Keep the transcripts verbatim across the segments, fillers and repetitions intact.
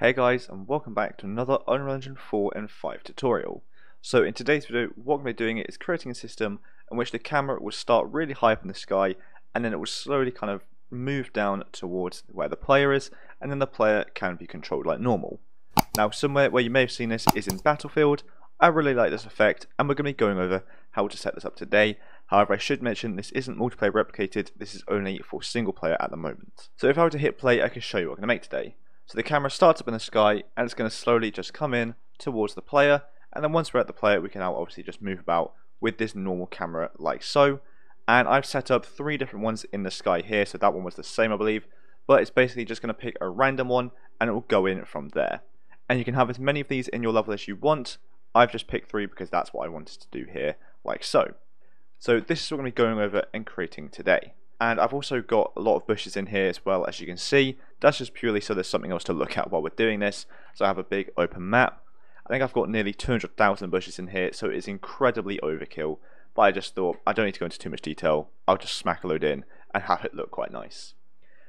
Hey guys, and welcome back to another Unreal Engine four and five tutorial. So in today's video, what I'm going to be doing is creating a system in which the camera will start really high up in the sky, and then it will slowly kind of move down towards where the player is, and then the player can be controlled like normal. Now, somewhere where you may have seen this is in Battlefield. I really like this effect, and we're going to be going over how to set this up today. However, I should mention this isn't multiplayer replicated, this is only for single player at the moment. So if I were to hit play, I can show you what I'm going to make today. So the camera starts up in the sky, and it's going to slowly just come in towards the player, and then once we're at the player we can now obviously just move about with this normal camera like so. And I've set up three different ones in the sky here, so that one was the same I believe, but it's basically just going to pick a random one and it will go in from there. And you can have as many of these in your level as you want. I've just picked three because that's what I wanted to do here, like so. So this is what I'm going to be going over and creating today. And I've also got a lot of bushes in here as well, as you can see. That's just purely so there's something else to look at while we're doing this. So I have a big open map. I think I've got nearly two hundred thousand bushes in here, so it's incredibly overkill. But I just thought, I don't need to go into too much detail. I'll just smack a load in and have it look quite nice.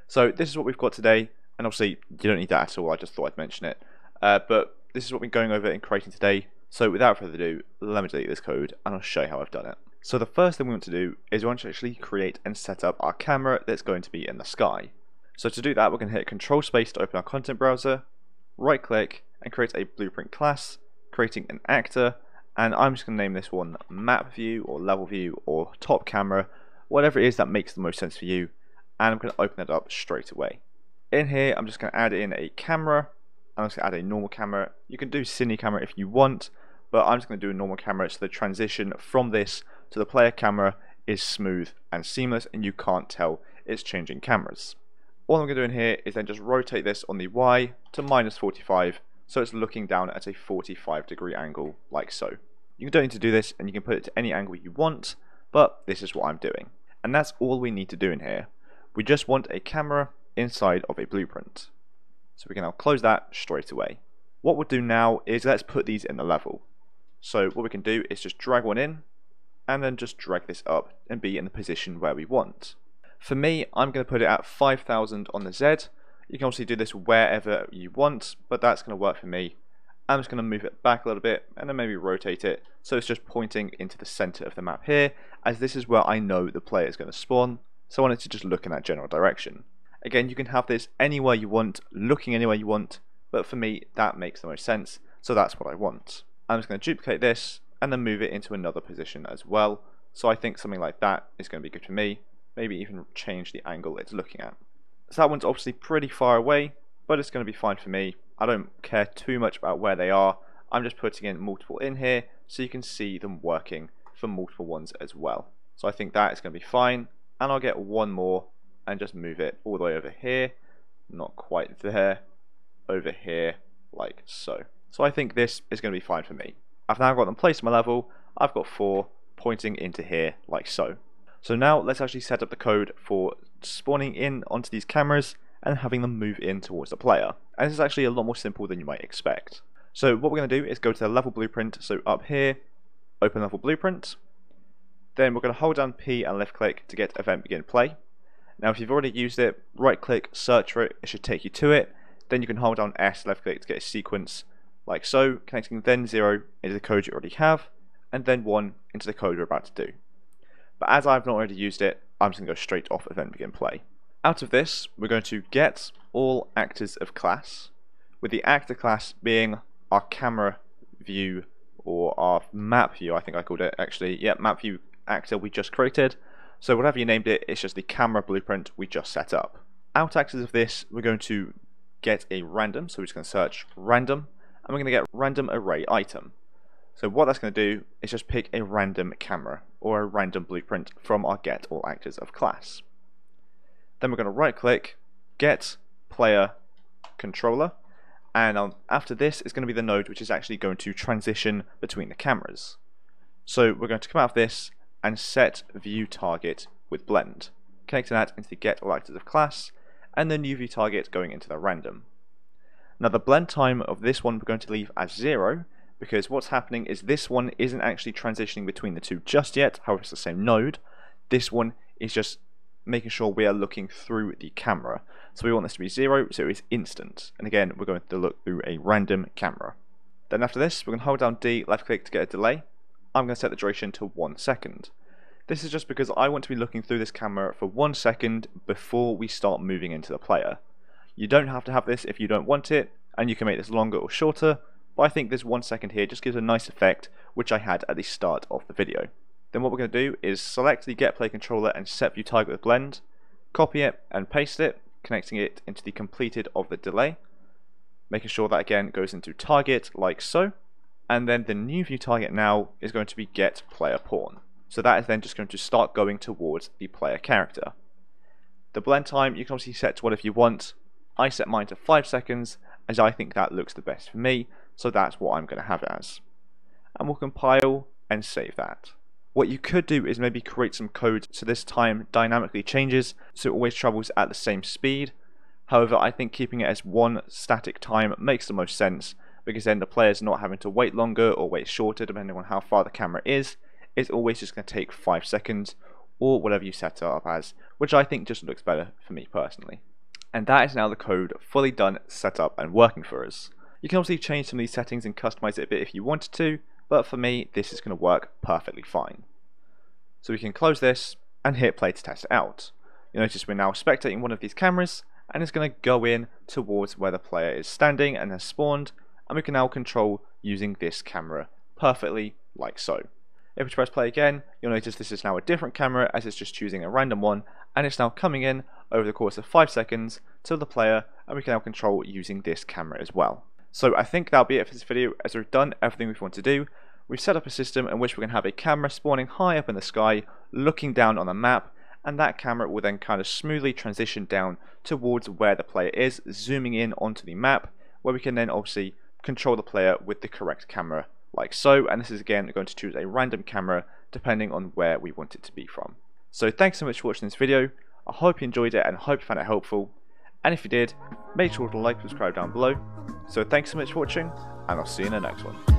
So this is what we've got today. And obviously, you don't need that at all. I just thought I'd mention it. Uh, but this is what we're going over and creating today. So without further ado, let me delete this code and I'll show you how I've done it. So the first thing we want to do is we want to actually create and set up our camera that's going to be in the sky. So to do that, we're going to hit Control Space to open our content browser, right click and create a blueprint class, creating an actor, and I'm just going to name this one map view or level view or top camera, whatever it is that makes the most sense for you, and I'm going to open it up straight away. In here I'm just going to add in a camera, and I'm just going to add a normal camera. You can do cine camera if you want, but I'm just going to do a normal camera so the transition from this to the player camera is smooth and seamless and you can't tell it's changing cameras. All I'm going to do in here is then just rotate this on the Y to minus forty-five so it's looking down at a forty-five degree angle like so. You don't need to do this and you can put it to any angle you want, but this is what I'm doing. And that's all we need to do in here. We just want a camera inside of a blueprint. So we can now close that straight away. What we'll do now is let's put these in the level. So what we can do is just drag one in and then just drag this up and be in the position where we want. For me, I'm going to put it at five thousand on the Z. You can obviously do this wherever you want, but that's going to work for me. I'm just going to move it back a little bit and then maybe rotate it so it's just pointing into the center of the map here, as this is where I know the player is going to spawn, so I want it to just look in that general direction. Again, you can have this anywhere you want, looking anywhere you want, but for me that makes the most sense, so that's what I want. I'm just going to duplicate this and then move it into another position as well. So I think something like that is going to be good for me. Maybe even change the angle it's looking at. So that one's obviously pretty far away, but it's going to be fine for me. I don't care too much about where they are. I'm just putting in multiple in here so you can see them working for multiple ones as well. So I think that is going to be fine. And I'll get one more and just move it all the way over here. Not quite there. Over here, like so. So I think this is going to be fine for me. I've now got them placed in my level. I've got four pointing into here like so. So now let's actually set up the code for spawning in onto these cameras and having them move in towards the player. And this is actually a lot more simple than you might expect. So what we're going to do is go to the level blueprint. So up here, open level blueprint. Then we're going to hold down P and left click to get event begin play. Now if you've already used it, right click, search for it. It should take you to it. Then you can hold down S, left click to get a sequence. Like so, connecting then zero into the code you already have, and then one into the code we're about to do. But as I've not already used it, I'm just going to go straight off event begin play. Out of this, we're going to get all actors of class, with the actor class being our camera view or our map view, I think I called it actually. Yeah, map view actor we just created. So whatever you named it, it's just the camera blueprint we just set up. Out actors of this, we're going to get a random, so we're just going to search random. And we're going to get random array item. So what that's going to do is just pick a random camera or a random blueprint from our get all actors of class. Then we're going to right click, get player controller, and um, after this is going to be the node which is actually going to transition between the cameras. So we're going to come out of this and set view target with blend, connecting that into the get all actors of class, and the new view target going into the random. Now the blend time of this one we're going to leave as zero, because what's happening is this one isn't actually transitioning between the two just yet, however it's the same node. This one is just making sure we are looking through the camera. So we want this to be zero, so it's instant. And again, we're going to look through a random camera. Then after this, we're going to hold down D, left click to get a delay. I'm going to set the duration to one second. This is just because I want to be looking through this camera for one second before we start moving into the player. You don't have to have this if you don't want it, and you can make this longer or shorter, but I think this one second here just gives a nice effect, which I had at the start of the video. Then what we're going to do is select the Get Play controller and set view target with blend, copy it and paste it, connecting it into the completed of the delay, making sure that again goes into target like so, and then the new view target now is going to be Get Player Pawn. So that is then just going to start going towards the player character. The blend time you can obviously set to whatever you want. I set mine to five seconds as I think that looks the best for me, so that's what I'm going to have it as. And we'll compile and save that. What you could do is maybe create some code so this time dynamically changes so it always travels at the same speed. However, I think keeping it as one static time makes the most sense, because then the player's not having to wait longer or wait shorter depending on how far the camera is. It's always just going to take five seconds or whatever you set it up as, which I think just looks better for me personally. And that is now the code fully done, set up and working for us. You can obviously change some of these settings and customize it a bit if you wanted to, but for me this is going to work perfectly fine. So we can close this and hit play to test it out. You'll notice we're now spectating one of these cameras and it's going to go in towards where the player is standing and has spawned, and we can now control using this camera perfectly like so. If we press play again, you'll notice this is now a different camera as it's just choosing a random one, and it's now coming in over the course of five seconds to the player, and we can now control using this camera as well. So I think that'll be it for this video, as we've done everything we want to do. We've set up a system in which we're going to have a camera spawning high up in the sky, looking down on the map, and that camera will then kind of smoothly transition down towards where the player is, zooming in onto the map, where we can then obviously control the player with the correct camera, like so, and this is again going to choose a random camera depending on where we want it to be from. So thanks so much for watching this video. I hope you enjoyed it and hope you found it helpful, and if you did, make sure to like and subscribe down below. So thanks so much for watching, and I'll see you in the next one.